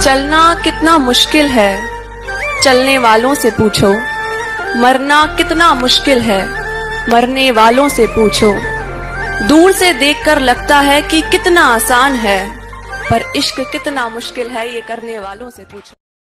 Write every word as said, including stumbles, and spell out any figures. चलना कितना मुश्किल है, चलने वालों से पूछो। मरना कितना मुश्किल है, मरने वालों से पूछो। दूर से देखकर लगता है कि कितना आसान है, पर इश्क कितना मुश्किल है, ये करने वालों से पूछो।